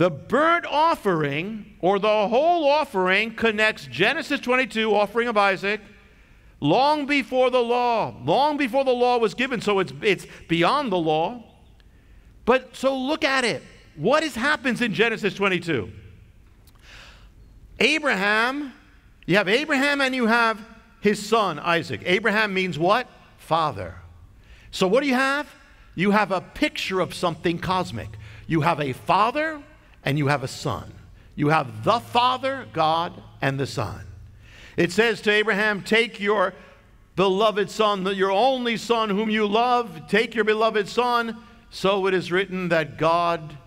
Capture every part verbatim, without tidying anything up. The burnt offering, or the whole offering, connects Genesis twenty-two, offering of Isaac, long before the law. Long before the law was given, so it's, it's beyond the law. But so look at it. What is, happens in Genesis twenty-two? Abraham, you have Abraham and you have his son, Isaac. Abraham means what? Father. So what do you have? You have a picture of something cosmic. You have a father and you have a son. You have the Father, God, and the Son. It says to Abraham, take your beloved son, your only son whom you love, take your beloved son. So it is written that God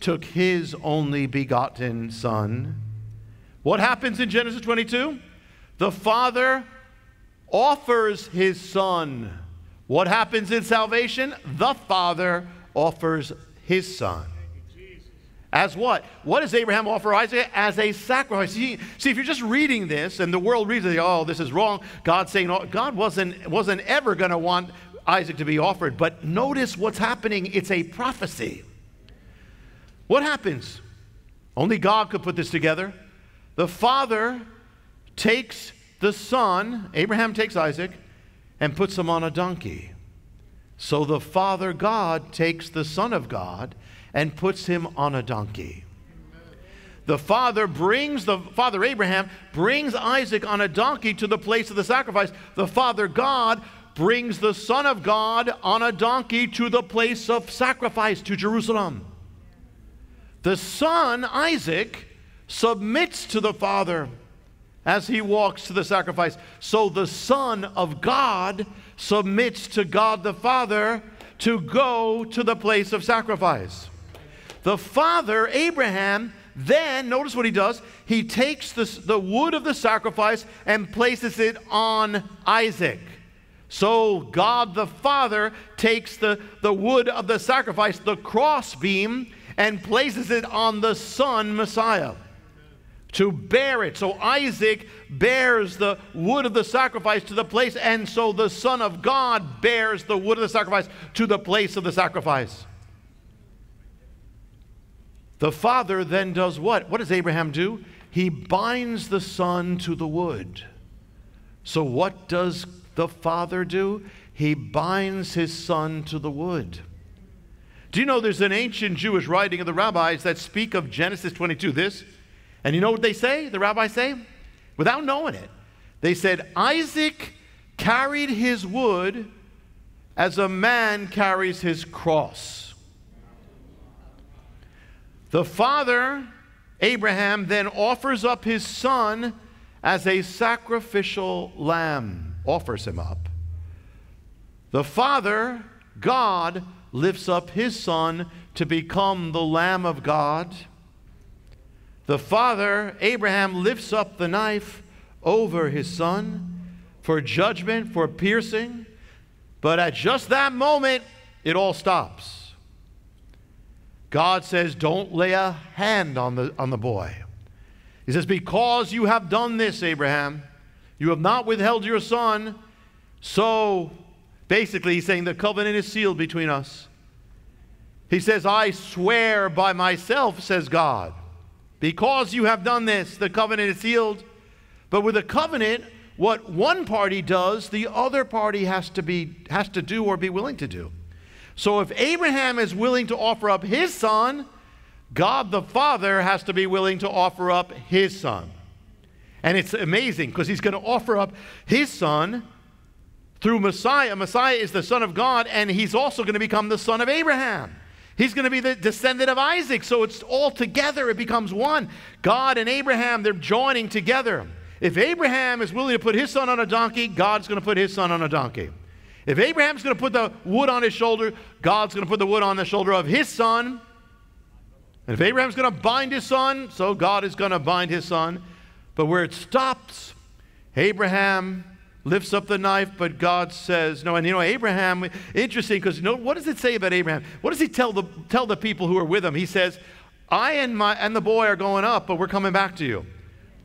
took his only begotten son. What happens in Genesis twenty-two? The Father offers his Son. What happens in salvation? The Father offers his Son. As what? What does Abraham offer Isaac? As a sacrifice. See, see, if you're just reading this and the world reads it, oh, this is wrong. God's saying, oh, God wasn't, wasn't ever going to want Isaac to be offered. But notice what's happening. It's a prophecy. What happens? Only God could put this together. The Father takes the Son, Abraham takes Isaac, and puts him on a donkey. So the Father God takes the Son of God and puts him on a donkey. The Father brings, the Father Abraham brings Isaac on a donkey to the place of the sacrifice. The Father God brings the Son of God on a donkey to the place of sacrifice, to Jerusalem. The Son, Isaac, submits to the Father as he walks to the sacrifice. So the Son of God submits to God the Father to go to the place of sacrifice. The Father, Abraham, then, notice what he does. He takes the, the wood of the sacrifice and places it on Isaac. So God the Father takes the, the wood of the sacrifice, the cross beam, and places it on the Son, Messiah, to bear it. So Isaac bears the wood of the sacrifice to the place, and so the Son of God bears the wood of the sacrifice to the place of the sacrifice. The Father then does what? What does Abraham do? He binds the Son to the wood. So what does the Father do? He binds his Son to the wood. Do you know there's an ancient Jewish writing of the rabbis that speak of Genesis twenty-two, this? And you know what they say, the rabbis say? Without knowing it, they said, Isaac carried his wood as a man carries his cross. The Father, Abraham, then offers up his son as a sacrificial lamb, offers him up. The Father, God, lifts up his son to become the Lamb of God. The Father, Abraham, lifts up the knife over his son for judgment, for piercing. But at just that moment, it all stops. God says, don't lay a hand on the, on the boy. He says, because you have done this, Abraham, you have not withheld your son, so basically he's saying the covenant is sealed between us. He says, I swear by myself, says God. Because you have done this, the covenant is sealed. But with a covenant, what one party does, the other party has to, be, has to do or be willing to do. So if Abraham is willing to offer up his son, God the Father has to be willing to offer up his son. And it's amazing because he's going to offer up his son through Messiah. Messiah is the Son of God, and he's also going to become the son of Abraham. He's going to be the descendant of Isaac, so it's all together. It becomes one. God and Abraham, they're joining together. If Abraham is willing to put his son on a donkey, God's going to put his son on a donkey. If Abraham's going to put the wood on his shoulder, God's going to put the wood on the shoulder of his son. And if Abraham's going to bind his son, so God is going to bind his son. But where it stops, Abraham lifts up the knife, but God says, no, and you know, Abraham, interesting, because you know, what does it say about Abraham? What does he tell the, tell the people who are with him? He says, I and, my, and the boy are going up, but we're coming back to you.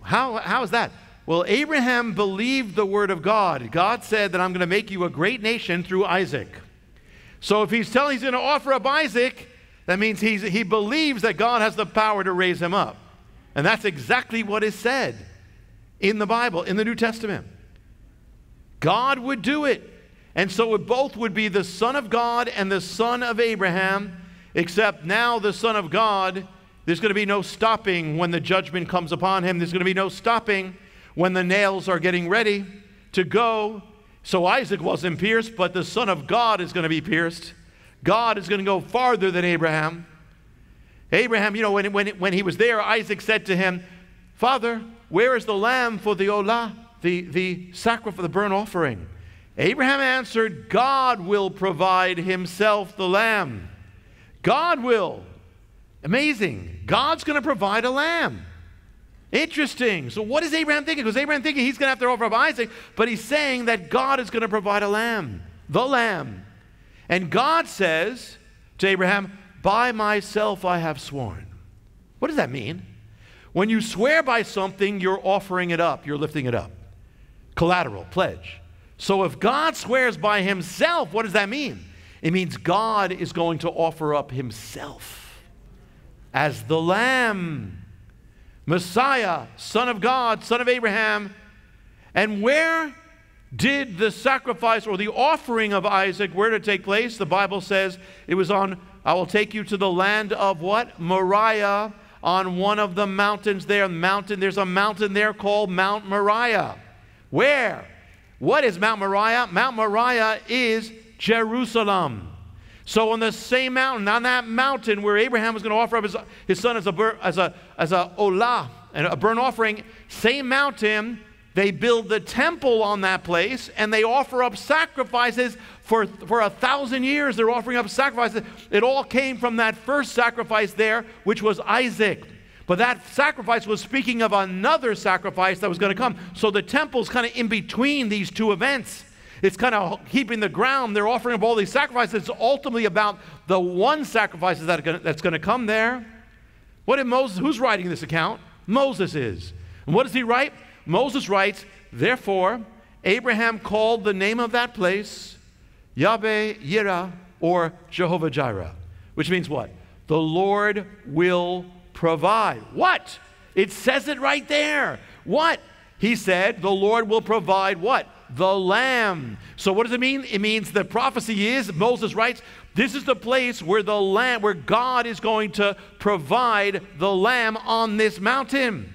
How, how is that? Well, Abraham believed the word of God. God said that I'm going to make you a great nation through Isaac. So if he's telling he's going to offer up Isaac, That means he's, he believes that God has the power to raise him up. And that's exactly what is said in the Bible, in the New Testament. God would do it. And so it both would be the Son of God and the Son of Abraham, except now the Son of God, there's going to be no stopping when the judgment comes upon him. There's going to be no stopping when the nails are getting ready to go. So Isaac wasn't pierced, but the Son of God is going to be pierced. God is going to go farther than Abraham. Abraham, you know, when, when, when he was there, Isaac said to him, "Father, where is the lamb for the olah, the, the sacrifice, the burnt offering?" Abraham answered, "God will provide himself the lamb." God will. Amazing. God's going to provide a lamb. Interesting. So what is Abraham thinking? Because Abraham thinking he's going to have to offer up Isaac, but he's saying that God is going to provide a lamb, the lamb. And God says to Abraham, "By myself I have sworn." What does that mean? When you swear by something, you're offering it up. You're lifting it up. Collateral, pledge. So if God swears by himself, what does that mean? It means God is going to offer up himself as the Lamb, Messiah, Son of God, Son of Abraham. And where did the sacrifice or the offering of Isaac, where did it take place? The Bible says it was on, I will take you to the land of what? Moriah, on one of the mountains there. Mountain, there's a mountain there called Mount Moriah. Where? What is Mount Moriah? Mount Moriah is Jerusalem. So on the same mountain, on that mountain where Abraham was going to offer up his, his son as a, as a, as a olah, a burnt offering, same mountain, they build the temple on that place, and they offer up sacrifices for, for a thousand years. They're offering up sacrifices. It all came from that first sacrifice there, which was Isaac. But that sacrifice was speaking of another sacrifice that was going to come. So the temple's kind of in between these two events. It's kind of keeping the ground. They're offering up all these sacrifices. It's ultimately about the one sacrifice that's going to come there. What did Moses, who's writing this account? Moses is. And what does he write? Moses writes, "Therefore, Abraham called the name of that place Yahweh Yirah, or Jehovah Jireh," which means what? The Lord will provide. What? It says it right there. What? He said, the Lord will provide what? The lamb. So what does it mean? It means the prophecy is, Moses writes, this is the place where the lamb, where God is going to provide the lamb on this mountain.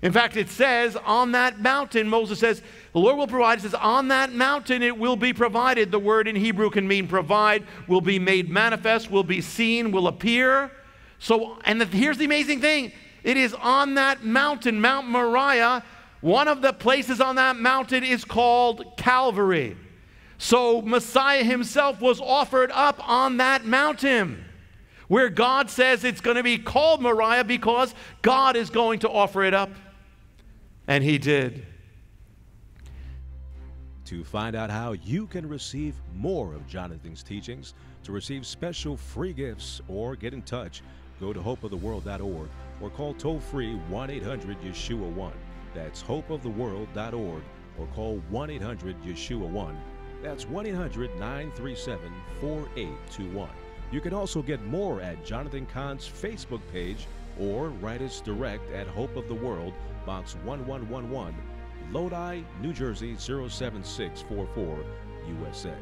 In fact, it says on that mountain, Moses says, the Lord will provide. It says on that mountain it will be provided. The word in Hebrew can mean provide, will be made manifest, will be seen, will appear. So, and the, here's the amazing thing. It is on that mountain, Mount Moriah. One of the places on that mountain is called Calvary. So Messiah himself was offered up on that mountain, where God says it's going to be called Moriah because God is going to offer it up. And he did. To find out how you can receive more of Jonathan's teachings, to receive special free gifts, or get in touch, go to hope of the world dot org or call toll-free one eight hundred Yeshua one. That's hope of the world dot org or call one eight hundred Yeshua one. That's one eight hundred nine three seven four eight two one. You can also get more at Jonathan Cahn's Facebook page or write us direct at Hope of the World, Box one one one one, Lodi, New Jersey zero seven six four four, U S A.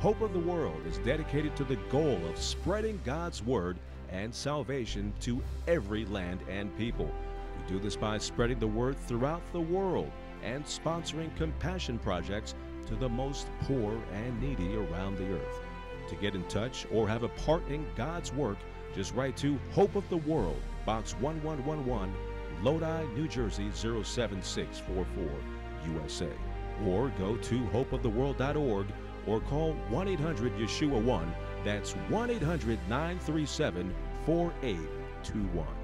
Hope of the World is dedicated to the goal of spreading God's Word and salvation to every land and people. We do this by spreading the Word throughout the world and sponsoring compassion projects to the most poor and needy around the earth. To get in touch or have a part in God's work, just write to Hope of the World, Box one one one one, Lodi, New Jersey zero seven six four four, U S A, or go to hope of the world dot org or call one eight hundred Yeshua one. That's one eight hundred nine three seven four eight two one.